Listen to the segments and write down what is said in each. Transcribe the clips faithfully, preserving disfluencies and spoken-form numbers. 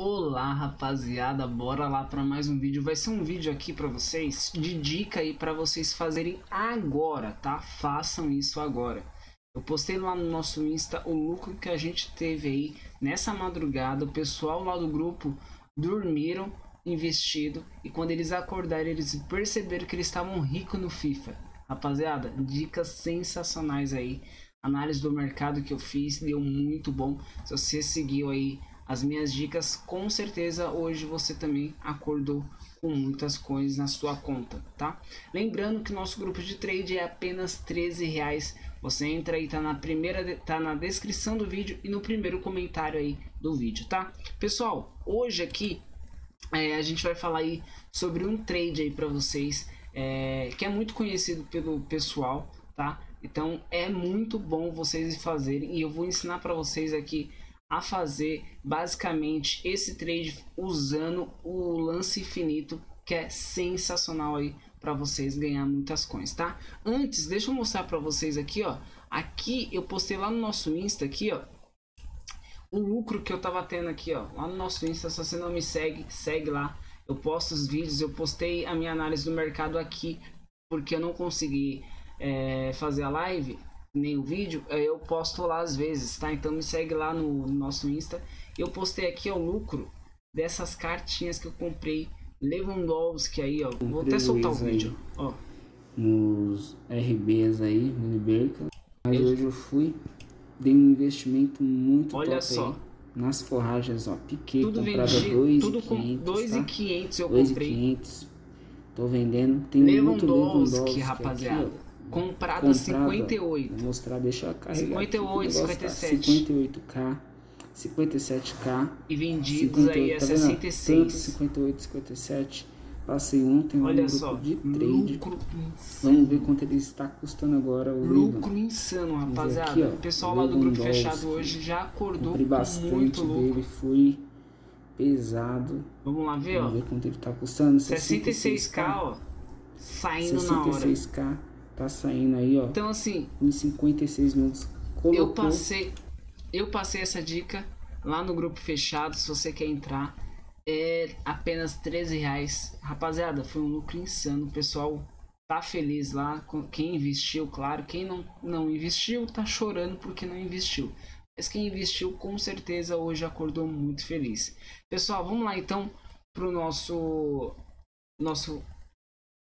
Olá rapaziada, bora lá para mais um vídeo. Vai ser um vídeo aqui para vocês de dica aí para vocês fazerem agora, tá? Façam isso agora. Eu postei lá no nosso Insta o lucro que a gente teve aí nessa madrugada. O pessoal lá do grupo dormiram, investido, e quando eles acordaram eles perceberam que eles estavam ricos no FIFA. Rapaziada, dicas sensacionais aí. Análise do mercado que eu fiz deu muito bom. Se você seguiu aí as minhas dicas, com certeza hoje você também acordou com muitas coisas na sua conta, tá? Lembrando que nosso grupo de trade é apenas treze reais. Você entra aí, tá na primeira, tá na descrição do vídeo e no primeiro comentário aí do vídeo, tá? Pessoal, hoje aqui é, a gente vai falar aí sobre um trade aí para vocês é, que é muito conhecido pelo pessoal, tá? Então é muito bom vocês fazerem e eu vou ensinar para vocês aqui a fazer basicamente esse trade usando o lance infinito, que é sensacional aí para vocês ganhar muitas coins, tá? Antes, deixa eu mostrar para vocês aqui, ó. Aqui eu postei lá no nosso Insta aqui, ó, o lucro que eu tava tendo aqui, ó, lá no nosso Insta. Se você não me segue, segue lá. Eu posto os vídeos, eu postei a minha análise do mercado aqui, porque eu não consegui é, fazer a live nem o vídeo, eu posto lá às vezes, tá? Então me segue lá no nosso Insta. Eu postei aqui ó, o lucro dessas cartinhas que eu comprei Lewandowski aí, ó. Comprei, vou até soltar o vídeo, ó, nos R Bs aí, Uniberca. Mas hoje eu fui, dei um investimento muito top. Olha só, nas forragens, ó, piquei, tudo vendi, tudo com dois mil e quinhentos, eu comprei, tô vendendo, tem muito Lewandowski, rapaziada. Comprada, comprada cinquenta e oito. Vou mostrar, deixa eu carregar. cinquenta e oito, cinquenta e sete. Tá? cinquenta e oito K, cinquenta e sete K. E vendidos cinquenta e oito, aí a tá sessenta e seis. Tanto, cinquenta e oito, cinquenta e sete. Passei ontem. Olha um só, de trade. Lucro insano. Vamos ver quanto ele está custando agora. O lucro Lewandowski. Insano, rapaziada. Aqui, ó, o pessoal lá do grupo fechado hoje já acordou com muito lucro. Foi pesado. Vamos lá ver, Vamos ó. ver quanto ele está custando. sessenta e seis K, ó. Saindo na hora. sessenta e seis K. Tá saindo aí, ó. Então, assim, em cinquenta e seis minutos. Colocou. Eu passei, eu passei essa dica lá no grupo fechado. Se você quer entrar, é apenas treze reais. Rapaziada, foi um lucro insano. O pessoal tá feliz lá. Quem investiu, claro. Quem não, não investiu, tá chorando porque não investiu. Mas quem investiu, com certeza, hoje acordou muito feliz. Pessoal, vamos lá então pro nosso... nosso...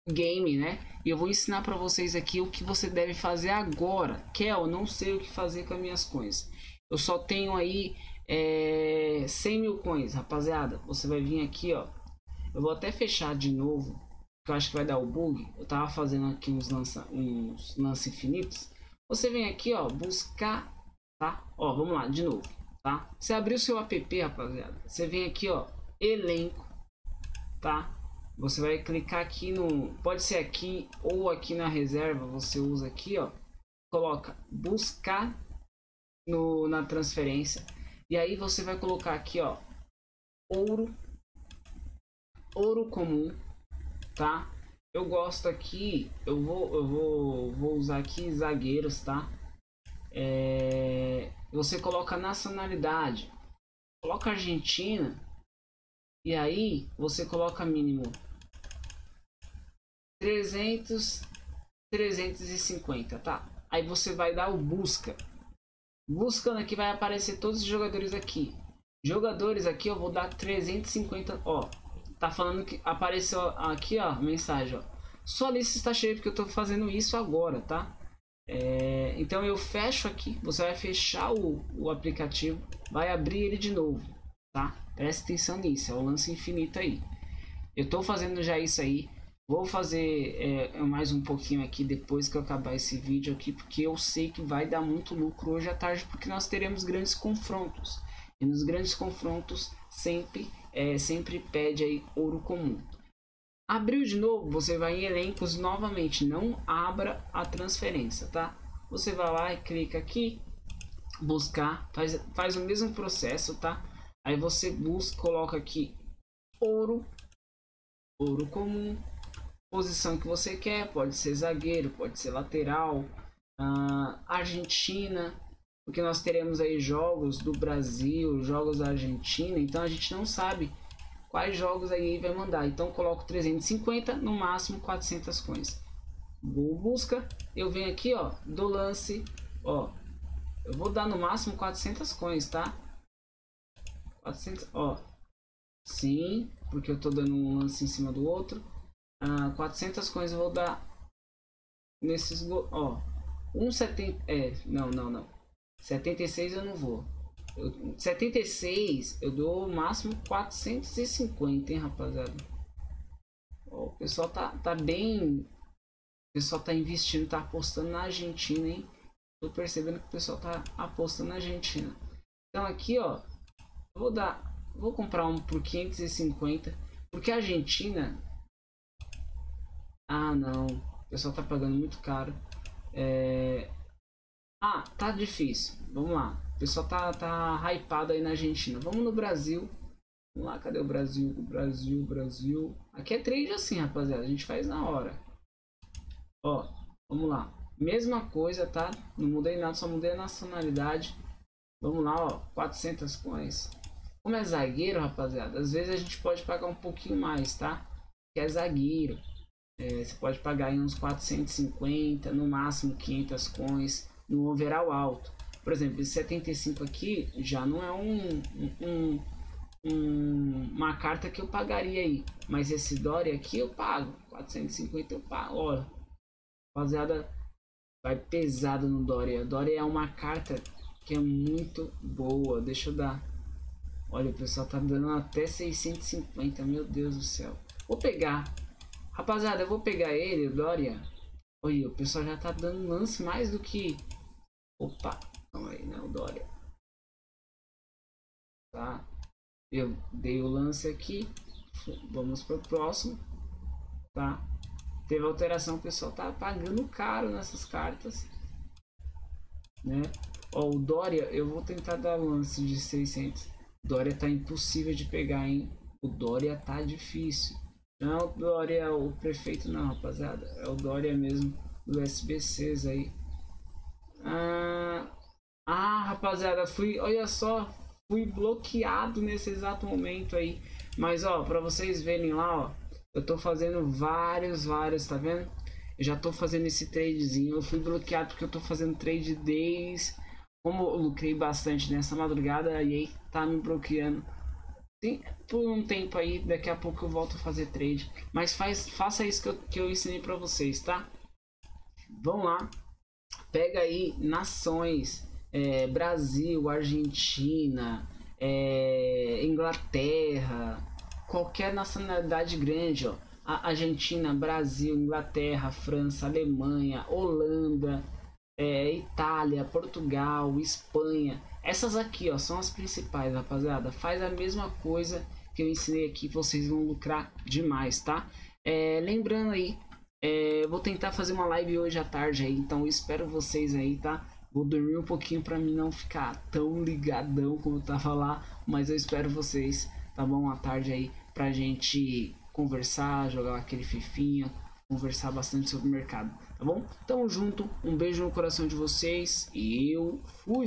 game, né? E eu vou ensinar para vocês aqui o que você deve fazer agora. Que eu não sei o que fazer com as minhas coins. Eu só tenho aí é, cem mil coins, rapaziada. Você vai vir aqui, ó. Eu vou até fechar de novo, que eu acho que vai dar o bug. Eu tava fazendo aqui uns lança, uns lance infinitos. Você vem aqui, ó, buscar, tá? Ó, vamos lá de novo, tá? Você abriu seu app, rapaziada. Você vem aqui, ó, elenco, tá? Você vai clicar aqui no, pode ser aqui ou aqui na reserva, você usa aqui, ó, coloca buscar no na transferência e aí você vai colocar aqui, ó, ouro, ouro comum, tá? Eu gosto aqui, eu vou eu vou vou usar aqui zagueiros, tá? É, você coloca nacionalidade, coloca Argentina. E aí, você coloca mínimo trezentos, trezentos e cinquenta, tá? Aí você vai dar o busca. Buscando aqui vai aparecer todos os jogadores aqui. Jogadores aqui eu vou dar trezentos e cinquenta, ó. Tá falando que apareceu aqui, ó, mensagem, ó. Sua lista está cheia porque eu tô fazendo isso agora, tá? É, então eu fecho aqui, você vai fechar o, o aplicativo, vai abrir ele de novo, tá? Presta atenção nisso, é o lance infinito aí. Eu tô fazendo já isso aí. Vou fazer é, mais um pouquinho aqui depois que eu acabar esse vídeo aqui, porque eu sei que vai dar muito lucro hoje à tarde, porque nós teremos grandes confrontos. E nos grandes confrontos sempre, é, sempre pede aí ouro comum. Abriu de novo, você vai em elencos novamente, não abra a transferência, tá? Você vai lá e clica aqui, buscar, faz, faz o mesmo processo, tá? Aí você busca, coloca aqui ouro, ouro comum, posição que você quer, pode ser zagueiro, pode ser lateral, uh, Argentina, porque nós teremos aí jogos do Brasil, jogos da Argentina, então a gente não sabe quais jogos a E A vai mandar. Então coloco trezentos e cinquenta, no máximo quatrocentas coins. Vou busca, eu venho aqui, ó, do lance, ó, eu vou dar no máximo quatrocentas coins, tá? quatrocentas, ó, sim, porque eu tô dando um lance em cima do outro. Ah, quatrocentas coins eu vou dar nesses, ó, um setenta, é, não, não, não, setenta e seis eu não vou, eu, setenta e seis eu dou o máximo quatrocentos e cinquenta, hein, rapaziada? Ó, o pessoal tá, tá bem, o pessoal tá investindo, tá apostando na Argentina, hein? Tô percebendo que o pessoal tá apostando na Argentina. Então aqui, ó, vou dar, vou comprar um por quinhentos e cinquenta, porque a Argentina, ah não, o pessoal tá pagando muito caro. É... Ah, tá difícil. Vamos lá. O pessoal tá, tá hypado aí na Argentina. Vamos no Brasil. Vamos lá, cadê o Brasil? O Brasil, Brasil. Aqui é trade assim, rapaziada. A gente faz na hora. Ó, vamos lá. Mesma coisa, tá? Não mudei nada, só mudei a nacionalidade. Vamos lá, ó. quatrocentas coins. Como é zagueiro, rapaziada, às vezes a gente pode pagar um pouquinho mais, tá? Que é zagueiro. É, você pode pagar aí uns quatrocentos e cinquenta, no máximo quinhentas coins, no overall alto. Por exemplo, esse setenta e cinco aqui já não é um, um, um, uma carta que eu pagaria aí. Mas esse Dória aqui eu pago, quatrocentos e cinquenta eu pago. Olha, rapaziada, vai pesado no Dória. Dória é uma carta que é muito boa. Deixa eu dar. Olha, o pessoal tá dando até seiscentos e cinquenta, meu Deus do céu. Vou pegar. Rapaziada, eu vou pegar ele, Dória. Olha, o pessoal já tá dando lance mais do que... Opa, não aí, não, Dória. Tá? Eu dei o lance aqui. Vamos pro próximo. Tá? Teve alteração, o pessoal tá pagando caro nessas cartas, né? Ó, o Dória, eu vou tentar dar lance de seiscentos. Dória tá impossível de pegar, hein? O Dória tá difícil. Não é o Dória, o prefeito não, rapaziada. É o Dória mesmo, do S B Cs aí. Ah, ah, rapaziada, fui, olha só, fui bloqueado nesse exato momento aí. Mas, ó, pra vocês verem lá, ó, eu tô fazendo vários, vários, tá vendo? Eu já tô fazendo esse tradezinho, eu fui bloqueado porque eu tô fazendo trade days. Como eu lucrei bastante nessa madrugada, a E A tá me bloqueando. Por um tempo aí, daqui a pouco eu volto a fazer trade. Mas faz, faça isso que eu, que eu ensinei pra vocês, tá? Vamos lá. Pega aí nações. É, Brasil, Argentina, é, Inglaterra. Qualquer nacionalidade grande, ó. A Argentina, Brasil, Inglaterra, França, Alemanha, Holanda, é, Itália, Portugal, Espanha. Essas aqui, ó, são as principais, rapaziada. Faz a mesma coisa que eu ensinei aqui, vocês vão lucrar demais, tá? É, lembrando aí, é, vou tentar fazer uma live hoje à tarde aí, então eu espero vocês aí, tá? Vou dormir um pouquinho pra mim não ficar tão ligadão como eu tava lá, mas eu espero vocês, tá bom? À tarde aí, pra gente conversar, jogar aquele fifinha, conversar bastante sobre o mercado, tá bom? Tamo junto, um beijo no coração de vocês e eu fui!